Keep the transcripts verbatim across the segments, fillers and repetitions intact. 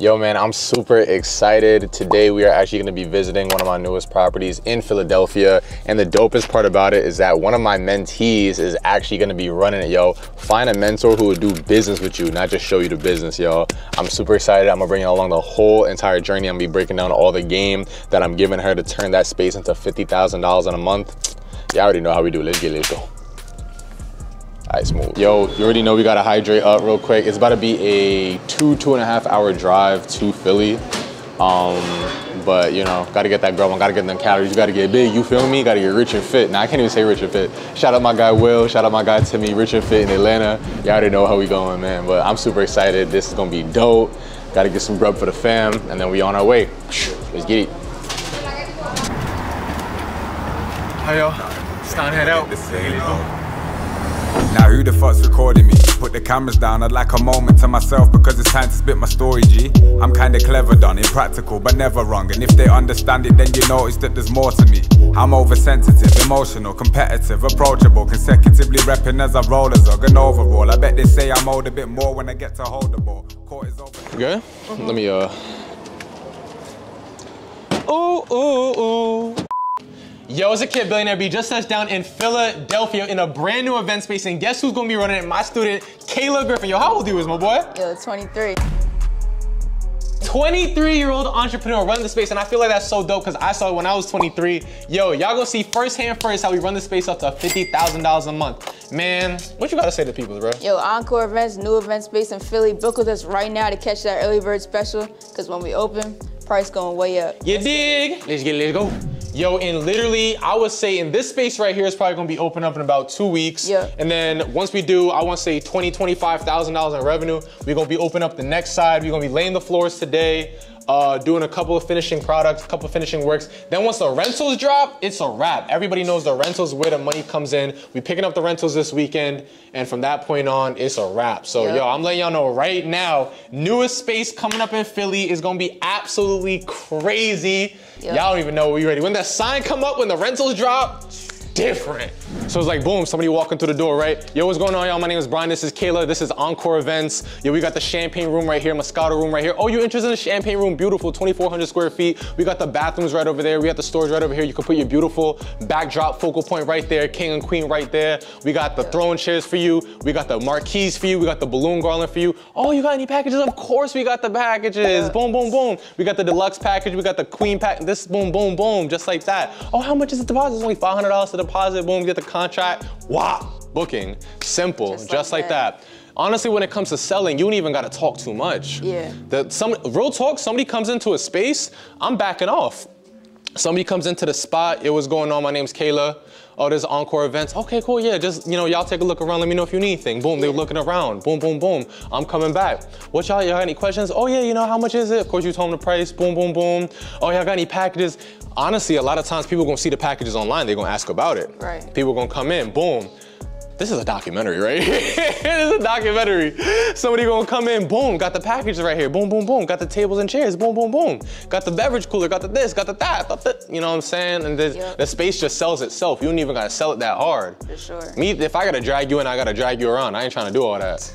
Yo man, I'm super excited. Today we are actually gonna be visiting one of my newest properties in Philadelphia. And the dopest part about it is that one of my mentees is actually gonna be running it, yo. Find a mentor who will do business with you, not just show you the business, yo. I'm super excited. I'm gonna bring you along the whole entire journey. I'm gonna be breaking down all the game that I'm giving her to turn that space into fifty thousand dollars in a month. Y'all already know how we do. Let's get, let's go. Ice move. Yo, you already know we gotta hydrate up real quick. It's about to be a two, two and a half hour drive to Philly. Um, but you know, gotta get that grub on, gotta get them calories, you gotta get big, you feel me? Gotta get rich and fit. Now, I can't even say rich and fit. Shout out my guy Will, shout out my guy Timmy, rich and fit in Atlanta. Y'all already know how we going, man. But I'm super excited. This is gonna be dope. Gotta get some grub for the fam, and then we on our way. Let's get it. Hi y'all, it's time to head out. This is Now who the fuck's recording me? Put the cameras down, I'd like a moment to myself because it's time to spit my story, G. I'm kinda clever done, impractical but never wrong. And if they understand it, then you notice that there's more to me. I'm oversensitive, emotional, competitive, approachable, consecutively repping as I roll a zug and overall. I bet they say I'm old a bit more when I get to hold the ball. Court is over. You good? Mm-hmm. Let me, uh... Ooh, ooh, ooh. Yo, it's a kid, Billionaire B, just touched down in Philadelphia in a brand new event space, and guess who's gonna be running it? My student, Kayla Griffin. Yo, how old you is, my boy? Yo, twenty-three. twenty-three-year-old entrepreneur running the space, and I feel like that's so dope because I saw it when I was twenty-three. Yo, y'all gonna see firsthand first how we run the space up to fifty thousand dollars a month. Man, what you gotta say to people, bro? Yo, Encore Events, new event space in Philly. Book with us right now to catch that early bird special because when we open, price going way up. You dig? Let's get it, let's go. Yo, and literally, I would say in this space right here is probably gonna be open up in about two weeks. Yeah. And then once we do, I wanna say twenty, twenty-five thousand dollars in revenue. We're gonna be open up the next side. We're gonna be laying the floors today, uh, doing a couple of finishing products, a couple of finishing works. Then once the rentals drop, it's a wrap. Everybody knows the rentals where the money comes in. We're picking up the rentals this weekend. And from that point on, it's a wrap. So yeah. Yo, I'm letting y'all know right now, newest space coming up in Philly is gonna be absolutely crazy. Y'all yep. don't even know we ready. When that sign come up, when the rentals drop, different. So it's like, boom, somebody walking through the door, right? Yo, what's going on, y'all? My name is Brian, this is Kayla, this is Encore Events. Yo, we got the champagne room right here, Moscato room right here. Oh, you're interested in the champagne room? Beautiful, twenty-four hundred square feet. We got the bathrooms right over there. We got the storage right over here. You can put your beautiful backdrop focal point right there, king and queen right there. We got the throne chairs for you. We got the marquees for you. We got the balloon garland for you. Oh, you got any packages? Of course we got the packages. Boom, boom, boom. We got the deluxe package. We got the queen pack. This boom, boom, boom, just like that. Oh, how much is the deposit? It's only five hundred dollars to the deposit, boom, get the contract, wow, booking, simple, just like, just like that. that. Honestly, when it comes to selling, you don't even gotta talk too much. Yeah. The, some, real talk, somebody comes into a space, I'm backing off. Somebody comes into the spot, it was going on, my name's Kayla. Oh, there's Encore Events. Okay, cool, yeah, just, you know, y'all take a look around, let me know if you need anything. Boom, they're looking around, boom, boom, boom. I'm coming back. What y'all, y'all any questions? Oh yeah, you know, how much is it? Of course, you told them the price, boom, boom, boom. Oh, y'all got any packages? Honestly, a lot of times people gonna see the packages online, they're gonna ask about it. Right. People gonna come in, boom. This is a documentary, right? This is a documentary. Somebody gonna come in, boom, got the packages right here, boom, boom, boom, got the tables and chairs, boom, boom, boom, got the beverage cooler, got the this, got the that, got the, you know what I'm saying? And this, yep. the space just sells itself. You don't even gotta sell it that hard. For sure. Me, if I gotta drag you in, I gotta drag you around. I ain't trying to do all that.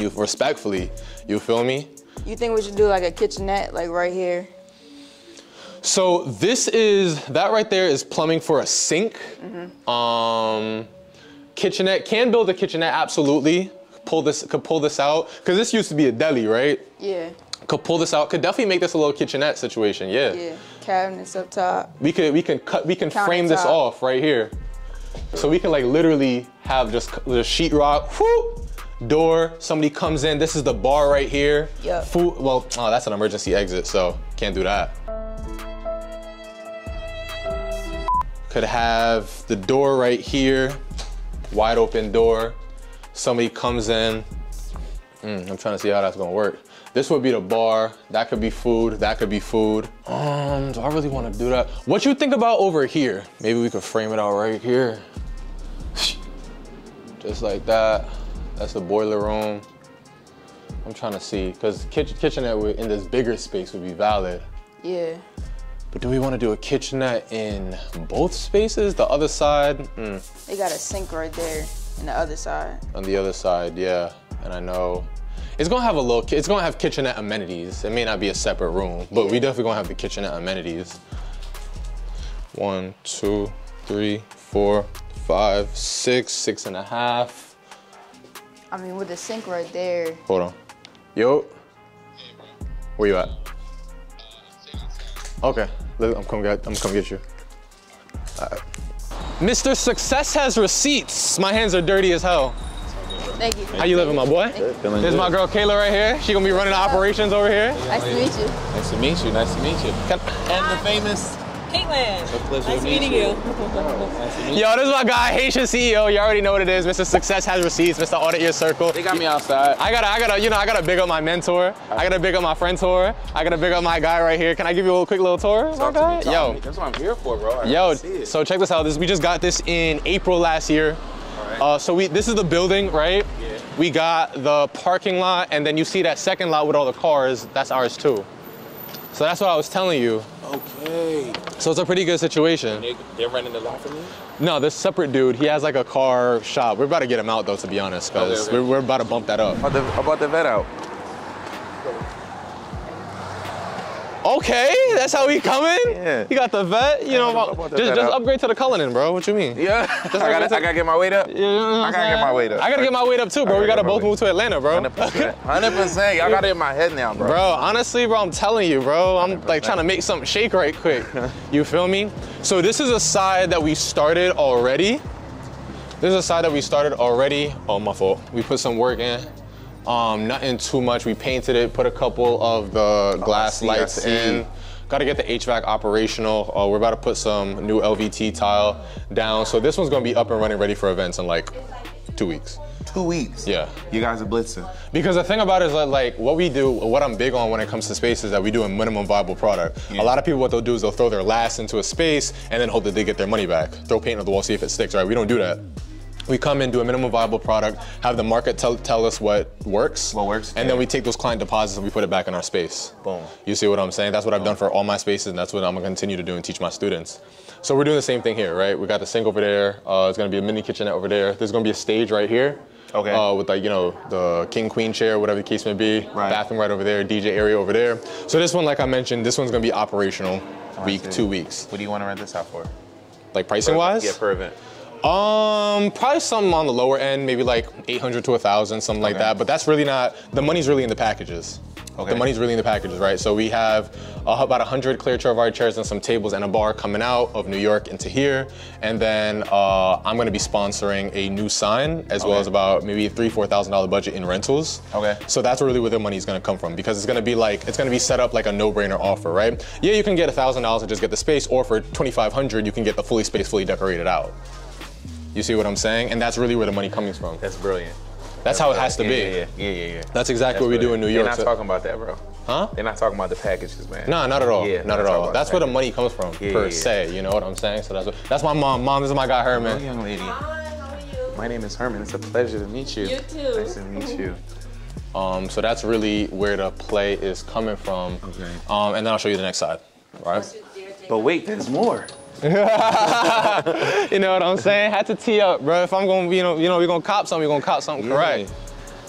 You respectfully, you feel me? You think we should do like a kitchenette, like right here? So this is, that right there is plumbing for a sink. Mm-hmm. Um. Kitchenette, can build a kitchenette, absolutely. Pull this, could pull this out. Cause this used to be a deli, right? Yeah. Could pull this out, could definitely make this a little kitchenette situation, yeah. Yeah, cabinets up top. We could, we can cut, we can Counter frame top. this off right here. So we can like literally have just the sheetrock, whoop, door, somebody comes in, this is the bar right here. Yeah. Food, well, oh, that's an emergency exit, so can't do that. Could have the door right here. Wide open door, somebody comes in. Mm, I'm trying to see how that's gonna work. This would be the bar, that could be food, that could be food. Um, do I really wanna do that? What you think about over here? Maybe we could frame it out right here. Just like that. That's the boiler room. I'm trying to see, because kitchen, kitchenette in this bigger space would be valid. Yeah. But do we want to do a kitchenette in both spaces? The other side? Mm. They got a sink right there on the other side. On the other side, yeah. And I know It's gonna have a little, it's gonna have kitchenette amenities. It may not be a separate room, but we definitely gonna have the kitchenette amenities. One, two, three, four, five, six, six and a half. I mean, with the sink right there. Hold on. Yo. Where you at? Okay, I'm coming get, I'm coming get you. All right. Mister Success has receipts. My hands are dirty as hell. Thank you. How you living, my boy? There's my girl Kayla right here. She gonna be running the operations over here. Nice to meet you. Nice to meet you, nice to meet you. And the famous Caitlin. It's a pleasure nice meeting you. you. Nice to meet Yo, this is my guy, Haitian C E O. You already know what it is. Mister Success has receipts. Mister Audit Your Circle. They got me outside. I gotta, I gotta, you know, I gotta big up my mentor. Right. I gotta big up my friend tour. I gotta big up my guy right here. Can I give you a little, quick little tour? Talk my to guy? Yo, that's what I'm here for, bro. I Yo, see it. So check this out. This we just got this in April last year. All right. Uh, so we, this is the building, right? Yeah. We got the parking lot, and then you see that second lot with all the cars. That's ours too. So that's what I was telling you. Okay. So it's a pretty good situation. They, they're renting the lot from you? No, this separate dude, he has like a car shop. We're about to get him out though, to be honest, because okay, okay. we're, we're about to bump that up. About the, about the vet out. Okay, that's how we coming? Yeah. You got the vet, you know, about, just, vet just upgrade to the Cullinan, bro. What you mean? Yeah, just I, gotta, to... I gotta get my weight up. You know I gotta get my weight up. I gotta get my weight up too, bro. We gotta both move to Atlanta, bro. one hundred percent. one hundred percent. Y'all got it in my head now, bro. Bro, honestly, bro, I'm telling you, bro. I'm one hundred percent. Like trying to make something shake right quick. You feel me? So this is a side that we started already. This is a side that we started already. Oh, my fault. We put some work in. Um, nothing too much. We painted it, put a couple of the glass oh, I see, lights I see. in. Got to get the H V A C operational. Uh, we're about to put some new L V T tile down. So this one's going to be up and running ready for events in like two weeks. Two weeks? Yeah. You guys are blitzing. Because the thing about it is that, like, what we do, what I'm big on when it comes to space is that we do a minimum viable product. Yeah. A lot of people, what they'll do is they'll throw their last into a space and then hope that they get their money back. Throw paint on the wall, see if it sticks, right? We don't do that. We come in, do a minimum viable product, have the market tell, tell us what works, what works, and yeah. then we take those client deposits and we put it back in our space. Boom. You see what I'm saying? That's what I've Boom. done for all my spaces, and that's what I'm gonna continue to do and teach my students. So we're doing the same thing here, right? We got the sink over there. Uh, it's gonna be a mini kitchenette over there. There's gonna be a stage right here. Okay. Uh, with like, you know, the king, queen chair, whatever the case may be. Right. Bathroom right over there, D J area over there. So this one, like I mentioned, this one's gonna be operational oh, week, two weeks. What do you wanna rent this out for? Like pricing per, wise? Yeah, per event. Um, probably something on the lower end, maybe like eight hundred to a thousand, something like okay. that. But that's really not, the money's really in the packages. Okay. The money's really in the packages, right? So we have uh, about one hundred clear Charvard chairs and some tables and a bar coming out of New York into here. And then uh, I'm gonna be sponsoring a new sign as okay. well as about maybe three, four thousand dollar budget in rentals. Okay. So that's really where the money's gonna come from, because it's gonna be like, it's gonna be set up like a no-brainer offer, right? Yeah, you can get a thousand dollars and just get the space, or for twenty-five hundred, you can get the fully space, fully decorated out. You see what I'm saying? And that's really where the money comes from. That's brilliant. That's, that's how brilliant. it has to yeah, be. Yeah, yeah, yeah. yeah. That's exactly that's what we brilliant. do in New York. They're not so. talking about that, bro. Huh? They're not talking about the packages, man. No, not at all. Yeah, not at all. That's the where the money comes from, yeah, per yeah, yeah. se. You know what I'm saying? So that's what, that's my mom. Mom, this is my guy, Herman. Hello, young lady. Hi, how are you? My name is Herman. It's a pleasure to meet you. You too. Nice to meet you. Um, so that's really where the play is coming from. Okay. Um, and then I'll show you the next side. All right? But wait, there's more. You know what I'm saying? Had to tee up, bro. If I'm gonna, you know, you know, we're gonna cop something, we're gonna cop something yeah. correct.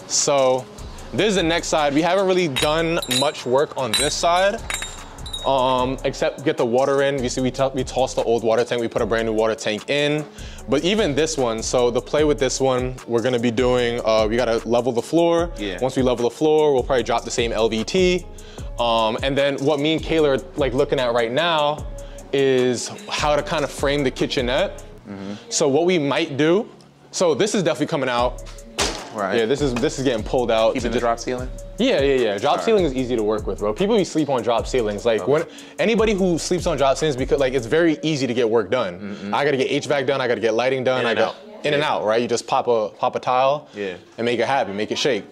So this is the next side. We haven't really done much work on this side, um, except get the water in. You see, we, we tossed the old water tank, we put a brand new water tank in. But even this one, so the play with this one, we're gonna be doing, uh, we gotta level the floor. Yeah. Once we level the floor, we'll probably drop the same L V T. Um, and then what me and Kayla are like looking at right now is how to kind of frame the kitchenette. Mm-hmm. So what we might do, so this is definitely coming out. Right. Yeah, this is this is getting pulled out. Keeping the drop ceiling? Yeah, yeah, yeah. Drop All ceiling right. is easy to work with, bro. People who sleep on drop ceilings, like okay. when anybody who sleeps on drop ceilings, because like it's very easy to get work done. Mm-hmm. I gotta get H V A C done, I gotta get lighting done, in I got out. in yeah. and out, right? You just pop a pop a tile yeah. and make it happen, make it shake.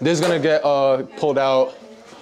This is gonna get uh, pulled out.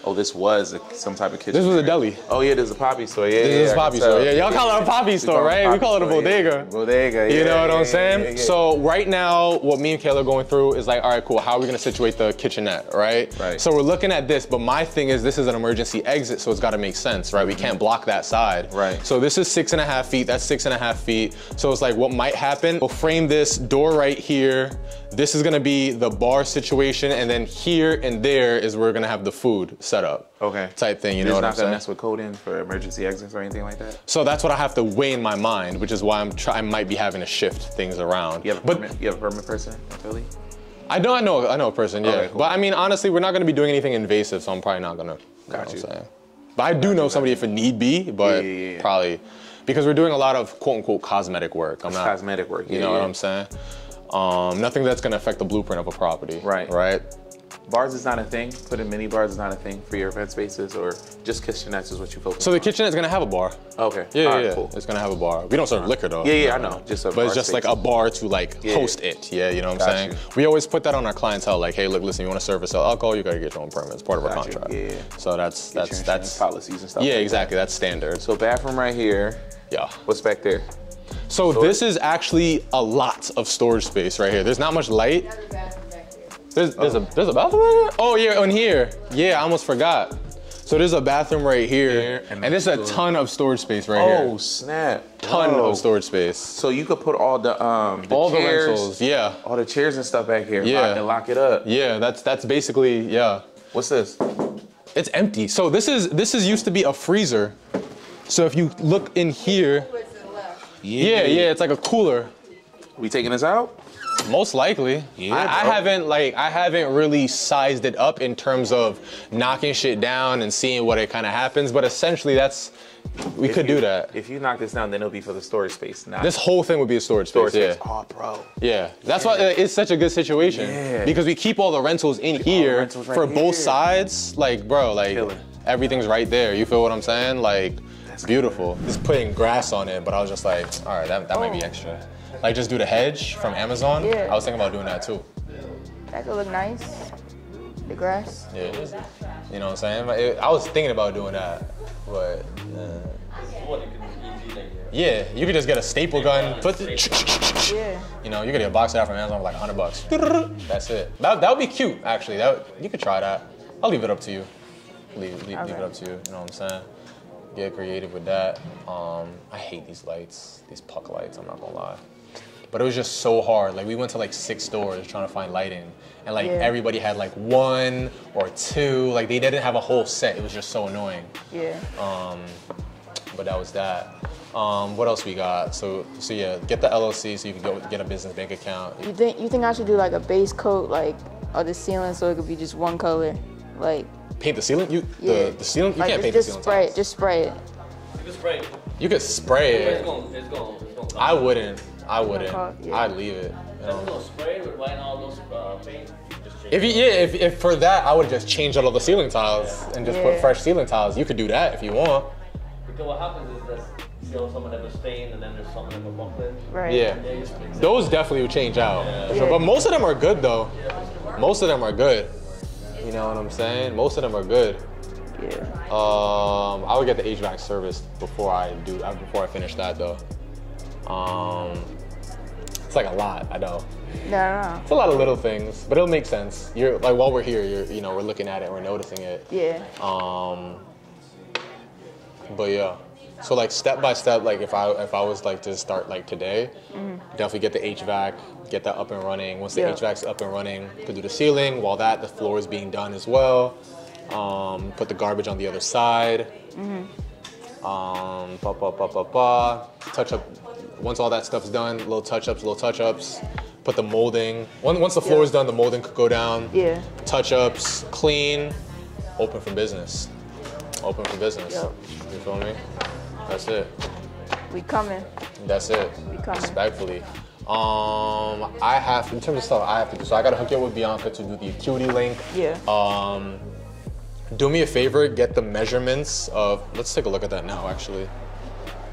Oh, this was a, some type of kitchen. This was a deli. Oh yeah, there's a poppy store. Yeah, this is yeah, poppy store. Yeah, y'all call it a poppy store, right? Poppy we call it a bodega. Yeah. Bodega. Yeah, you know yeah, what I'm yeah, saying? Yeah, yeah. So right now, what me and Kayla are going through is like, all right, cool. How are we gonna situate the kitchenette, right? Right. So we're looking at this, but my thing is, this is an emergency exit, so it's got to make sense, right? Mm-hmm. We can't block that side. Right. So this is six and a half feet. That's six and a half feet. So it's like, what might happen? We'll frame this door right here. This is gonna be the bar situation, and then here and there is where we're gonna have the food set up. Okay. Type thing, you know what I'm saying? It's not gonna mess with code in for emergency exits or anything like that? So that's what I have to weigh in my mind, which is why I'm try I might be having to shift things around. You have a but permit, you have a permit person in Philly? I know, I know, I know a person, yeah. Okay, cool. But I mean, honestly, we're not gonna be doing anything invasive, so I'm probably not gonna, you Got know you. What I'm saying? But I do know somebody if it need be, but yeah, yeah, yeah. probably, because we're doing a lot of quote unquote cosmetic work. I'm not, cosmetic work, yeah, You know yeah. what I'm saying? Um, nothing that's gonna affect the blueprint of a property. Right. Right? Bars is not a thing. Putting mini bars is not a thing for your event spaces, or just kitchenettes is what you focus on. So the kitchenette is gonna have a bar. Okay. Yeah, All right, yeah, cool. It's gonna have a bar. We don't serve liquor though. Yeah, yeah, I know. Just a but it's just space. like a bar to like yeah, host yeah. it. Yeah, you know what Got I'm saying? You. We always put that on our clientele. Like, hey, look, listen, you want to serve or sell alcohol, you gotta get your own permit. It's part of Got our contract. You. Yeah. So that's get that's that's policies and stuff. Yeah, like exactly. That. That's standard. So bathroom right here. Yeah. What's back there? So storage? This is actually a lot of storage space right here. There's not much light. There's, there's, oh. a, there's a bathroom right here? Oh yeah, on here. Yeah, I almost forgot. So there's a bathroom right here. And, and there's a ton of storage space right oh, here. Oh snap. Ton Whoa. of storage space. So you could put all the, um, the all chairs, the rentals, yeah. all the chairs and stuff back here yeah. and lock it up. Yeah, that's, that's basically, yeah. What's this? It's empty. So this is, this is used to be a freezer. So if you look in here. Yeah, yeah, yeah, it's like a cooler. We taking this out? Most likely. Yeah, I, I haven't like I haven't really sized it up in terms of knocking shit down and seeing what it kind of happens, but essentially that's we if could you, do that. If you knock this down, then it'll be for the storage space. Not this whole thing would be a storage, storage space. space. Yeah. Oh, bro. Yeah, that's yeah. why it's such a good situation yeah. because we keep all the rentals in here rentals right for here. both sides. Like, bro, like Killer. everything's right there. You feel what I'm saying? Like. It's beautiful. It's putting grass on it, but I was just like, all right, that, that oh. might be extra. Like just do the hedge from Amazon. Yeah. I was thinking about doing that too. That could look nice, the grass. Yeah, you know what I'm saying? It, I was thinking about doing that, but. Uh, yeah, you could just get a staple gun, put the, yeah. you know, you could get a box out from Amazon for like a hundred bucks. That's it. That, that would be cute, actually. That would, you could try that. I'll leave it up to you. Leave, leave, okay. leave it up to you, you know what I'm saying? Get creative with that. Um, I hate these lights, these puck lights, I'm not gonna lie. But it was just so hard. Like we went to like six stores trying to find lighting and like yeah. everybody had like one or two, like they didn't have a whole set. It was just so annoying. Yeah. Um, but that was that. Um, what else we got? So, so yeah, get the L L C so you can go get a business bank account. You think, you think I should do like a base coat like of the ceiling so it could be just one color? Like, paint the ceiling? You yeah. the, the ceiling? You like, can't paint the ceiling. Just spray it. Just spray it. You can spray it. You could spray it. It's going, it's going, it's going I wouldn't. I wouldn't. Yeah. I'd leave it. That's gonna spray with white and all those uh, paint. If you, yeah, if, if for that, I would just change all the ceiling tiles yeah. and just yeah. put fresh ceiling tiles. You could do that if you want. Because what happens is that you know, someone that was stained and then there's someone that was bumping. Right. Yeah. yeah those definitely would change out. Yeah. Yeah. But most of them are good though. Yeah. Most of them are good. You know what I'm saying? Most of them are good. Yeah. Um, I would get the H V A C service before I do. Before I finish that though. Um, it's like a lot. I know. No, no. It's a lot of little things, but it'll make sense. You're like while we're here, you're you know we're looking at it, we're noticing it. Yeah. Um. But yeah. So like step by step, like if I if I was like to start like today, mm. definitely get the H V A C, get that up and running. Once the yeah. H V A C's up and running, could do the ceiling. While that, the floor is being done as well. Um, put the garbage on the other side. Mm-hmm. Um, ba ba ba ba ba. Touch up. Once all that stuff's done, little touch ups, little touch ups. Put the molding. Once the floor yeah. is done, the molding could go down. Yeah. Touch ups, clean, open for business. Open for business. Yep. You feel me? That's it. We coming. That's it. We coming. Respectfully. Um, I have, in terms of stuff I have to do, so I gotta hook you up with Bianca to do the acuity link. Yeah. Um, do me a favor, get the measurements of, let's take a look at that now actually,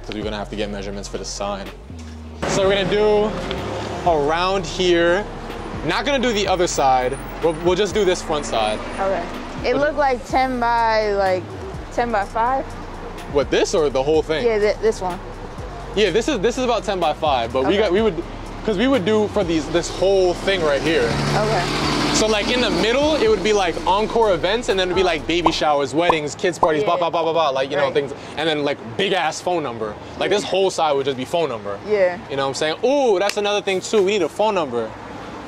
because we're gonna have to get measurements for the sign. So we're gonna do around here, not gonna do the other side, we'll, we'll just do this front side. Okay. It looked like ten by like ten by five. What, this or the whole thing? Yeah, th this one. Yeah, this is this is about ten by five, but okay. we got we would because we would do for these this whole thing right here. Okay. So like in the middle, it would be like Encore Events, and then it'd be like baby showers, weddings, kids parties, yeah. blah blah blah blah blah, like you right. know things, and then like big ass phone number. Like this whole side would just be phone number. Yeah. You know what I'm saying? Ooh, that's another thing too. We need a phone number.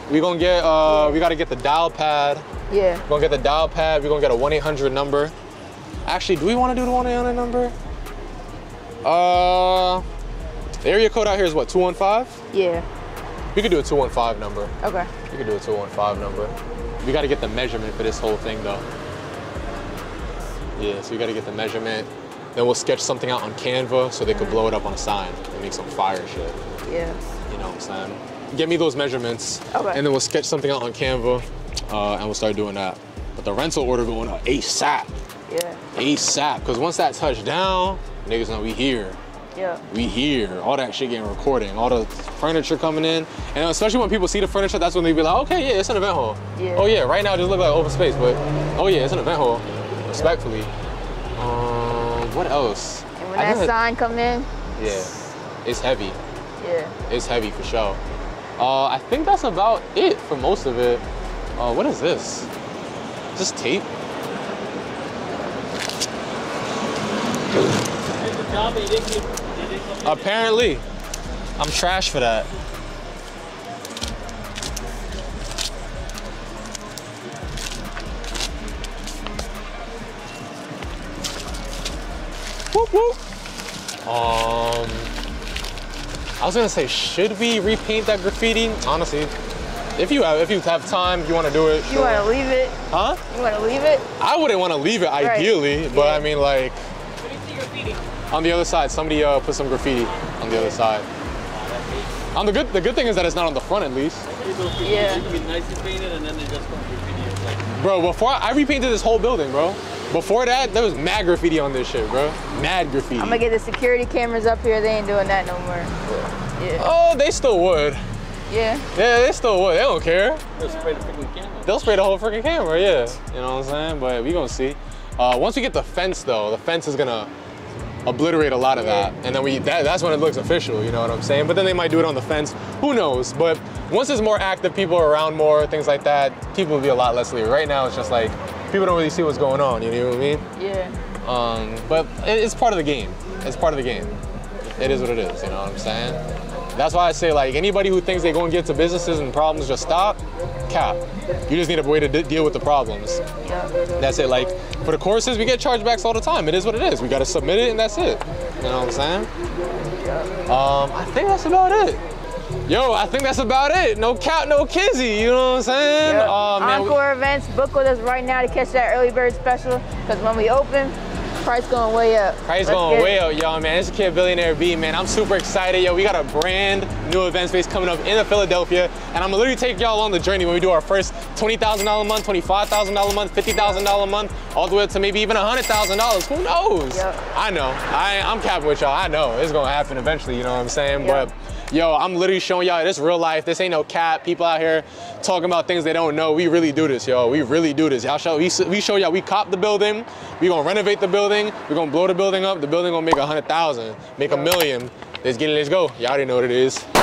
We gonna get uh, we gotta get the dial pad. Yeah. We're gonna get the dial pad. We're gonna get a one eight hundred number. Actually, do we want to do the one eight hundred number? Uh, the area code out here is what, two one five? Yeah. We could do a two one five number. Okay. We could do a two one five number. We got to get the measurement for this whole thing though. Yeah, so we got to get the measurement. Then we'll sketch something out on Canva so they could blow it up on a sign and make some fire shit. Yeah. You know what I'm saying? Get me those measurements. Okay. And then we'll sketch something out on Canva uh, and we'll start doing that. But the rental order going up ASAP. Yeah. ASAP, because once that touched down, niggas know we here. Yeah. We here. All that shit getting recording, all the furniture coming in. And especially when people see the furniture, that's when they be like, okay, yeah, it's an event hall. Yeah. Oh yeah, right now it just look like open space, but oh yeah, it's an event hall, respectfully. Yeah. Um, what else? And when I that sign come in? Yeah, it's heavy. Yeah. It's heavy for sure. Uh, I think that's about it for most of it. Uh, what is this? Just tape? Apparently, I'm trash for that. Whoop, whoop. Um, I was gonna say, should we repaint that graffiti? Honestly, if you have, if you have time, if you want to do it. You sure. want to leave it? Huh? You want to leave it? I wouldn't want to leave it ideally, right. but yeah. I mean like. On the other side, somebody uh, put some graffiti on the other side. On the good, the good thing is that it's not on the front at least. Yeah. Bro, before I, I repainted this whole building, bro. Before that, there was mad graffiti on this shit, bro. Mad graffiti. I'm gonna get the security cameras up here. They ain't doing that no more. Yeah. yeah. Oh, they still would. Yeah. Yeah, they still would. They don't care. They'll spray the freaking camera. They'll spray the whole freaking camera. Yeah. You know what I'm saying? But we gonna see. Uh, once we get the fence, though, the fence is gonna obliterate a lot of that, and then we that, that's when it looks official, you know what I'm saying? But then they might do it on the fence, who knows? But once there's more active people around, more things like that, people will be a lot less leery. Right now it's just like people don't really see what's going on, you know what I mean? Yeah. Um but it, it's part of the game. It's part of the game. It is what it is, you know what I'm saying? That's why I say, like, anybody who thinks they're going to get to businesses and problems just stop, cap. You just need a way to d deal with the problems. Yeah. That's it. Like, for the courses, we get chargebacks all the time. It is what it is. We got to submit it, and that's it. You know what I'm saying? Um, I think that's about it. Yo, I think that's about it. No cap, no kizzy. You know what I'm saying? Yep. Um, man, Encore Events, book with us right now to catch that early bird special, because when we open, price going way up. Price Let's going way it. up, y'all, man. It's your kid, Billionaire B, man. I'm super excited, yo. We got a brand new event space coming up in Philadelphia, and I'm gonna literally take y'all on the journey when we do our first twenty thousand dollars a month, twenty-five thousand dollars a month, fifty thousand dollars a month, all the way up to maybe even one hundred thousand dollars. Who knows? Yep. I know. I, I'm capping with y'all. I know it's gonna happen eventually. You know what I'm saying? Yep. But yo, I'm literally showing y'all this real life. This ain't no cap. People out here talking about things they don't know. We really do this, yo. We really do this. Y'all show. We, we show y'all. We cop the building. We gonna renovate the building. We're gonna blow the building up. The building gonna make a hundred thousand, make a million. Let's get it. Let's go. Y'all already know what it is.